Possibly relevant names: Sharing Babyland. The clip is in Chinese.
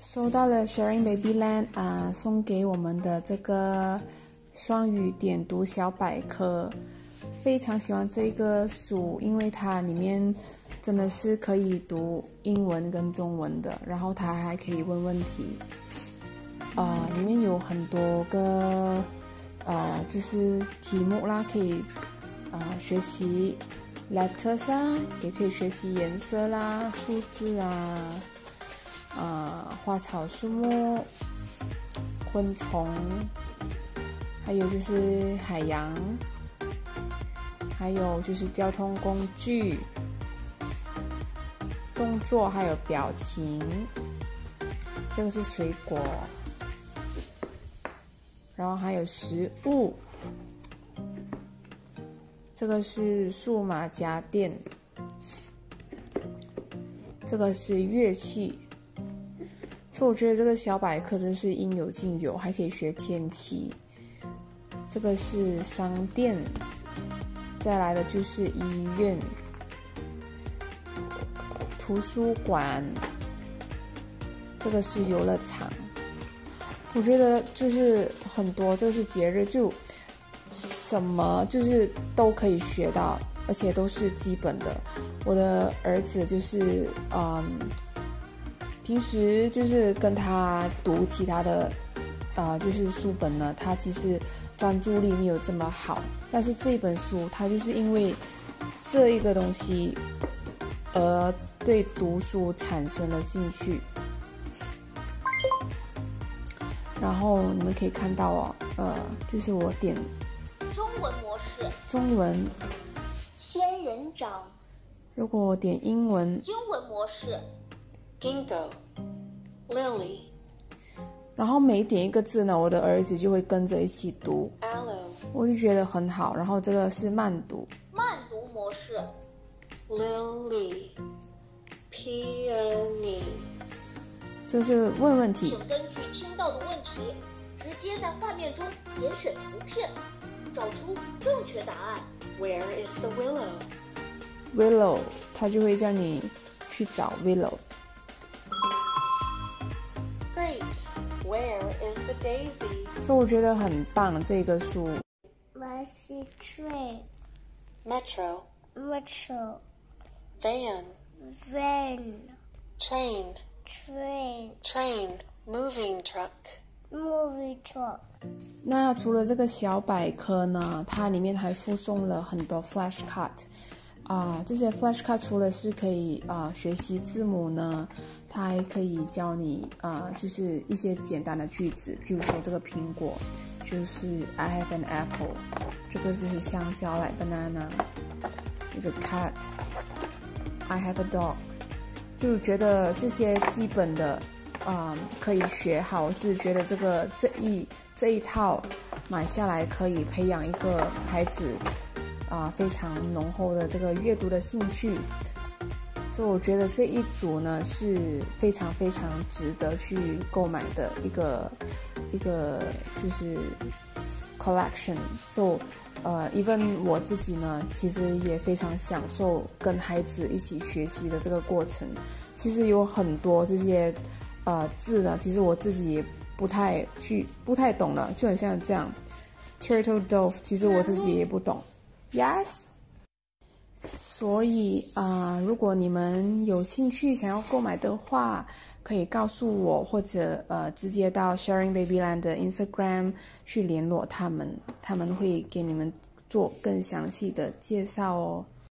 收到了 Sharing Babyland 送给我们的这个双语点读小百科，非常喜欢这个书，因为它里面真的是可以读英文跟中文的，然后它还可以问问题。里面有很多个就是题目啦，可以学习 letters 啊，也可以学习颜色啦、数字啊。花草树木、昆虫，还有就是海洋，还有就是交通工具、动作还有表情。这个是水果，然后还有食物。这个是数码家电，这个是乐器。所以我觉得这个小百科真是应有尽有，还可以学天气。这个是商店，再来的就是医院、图书馆，这个是游乐场。我觉得就是很多，这是节日，就什么就是都可以学到，而且都是基本的。我的儿子就是平时就是跟他读其他的，就是书本呢，他其实专注力没有这么好。但是这本书，他就是因为这一个东西，而对读书产生了兴趣。然后你们可以看到就是我点中文模式，中文仙人掌。如果我点英文，英文模式。Ginkgo, Lily， 然后每点一个字呢，我的儿子就会跟着一起读， Aloe， 我就觉得很好。然后这个是慢读，慢读模式 ，Lily, Peony， 这是问问题，请根据听到的问题，直接在画面中点选图片，找出正确答案。Where is the willow? Willow， 它就会叫你去找 willow。Where is the daisy? 所以我觉得很棒这个书。Where is the train? Metro. Metro. Van. Van. Train. Train. Train. Moving truck. Moving truck. 那除了这个小百科呢，它里面还附送了很多 flashcard。这些 flashcard 除了是可以学习字母呢，它还可以教你就是一些简单的句子，比如说这个苹果就是 I have an apple， 这个就是香蕉 like banana， is a cat， I have a dog， 就觉得这些基本的可以学好。我是觉得这一套买下来可以培养一个孩子。非常浓厚的这个阅读的兴趣，所以我觉得这一组呢是非常非常值得去购买的一个就是 collection。So， even 我自己呢，其实也非常享受跟孩子一起学习的这个过程。其实有很多这些字呢，其实我自己也不太懂了，就很像这样 turtle dove， 其实我自己也不懂。Yes， 所以如果你们有兴趣想要购买的话，可以告诉我，或者直接到 Sharing Babyland 的 Instagram 去联络他们，他们会给你们做更详细的介绍哦。